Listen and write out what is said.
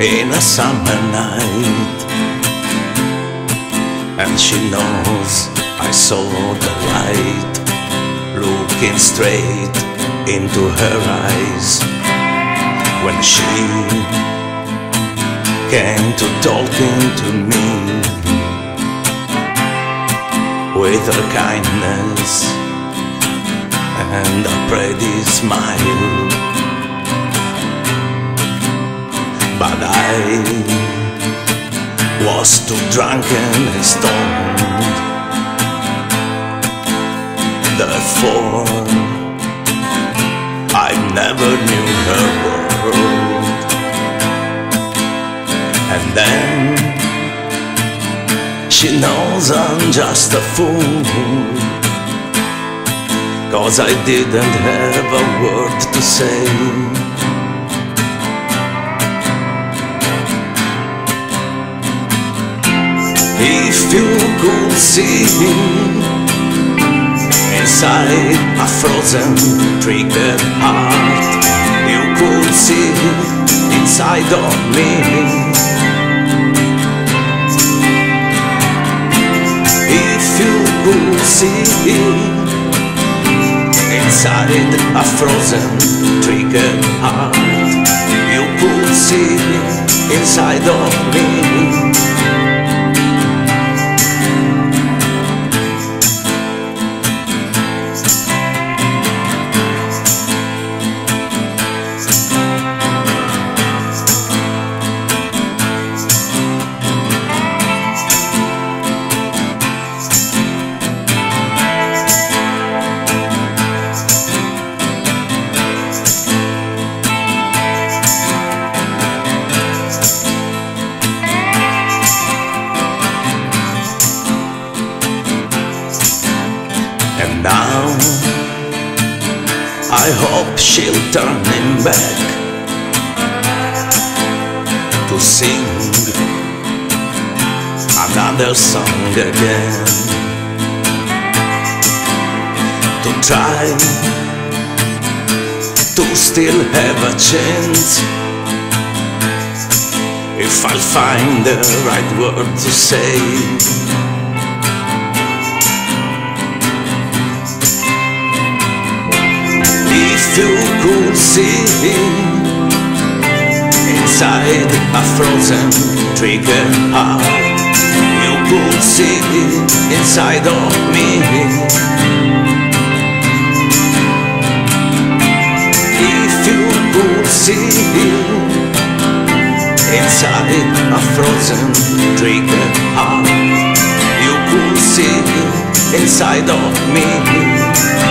in a summer night. And she knows I saw the light looking straight into her eyes when she came to talking to me. With her kindness and a pretty smile, but I was too drunken and stoned, therefore I never knew her world. And then she knows I'm just a fool, 'cause I didn't have a word to say. If you could see him inside a frozen, triggered heart, you could see inside of me. If you could see him inside a frozen, triggered heart, you could see inside of me. Now I hope she'll turn him back to sing another song again, to try to still have a chance, if I'll find the right word to say. If you could see him inside a frozen, triggered heart, you could see him inside of me. If you could see him inside a frozen, triggered heart, you could see him inside of me.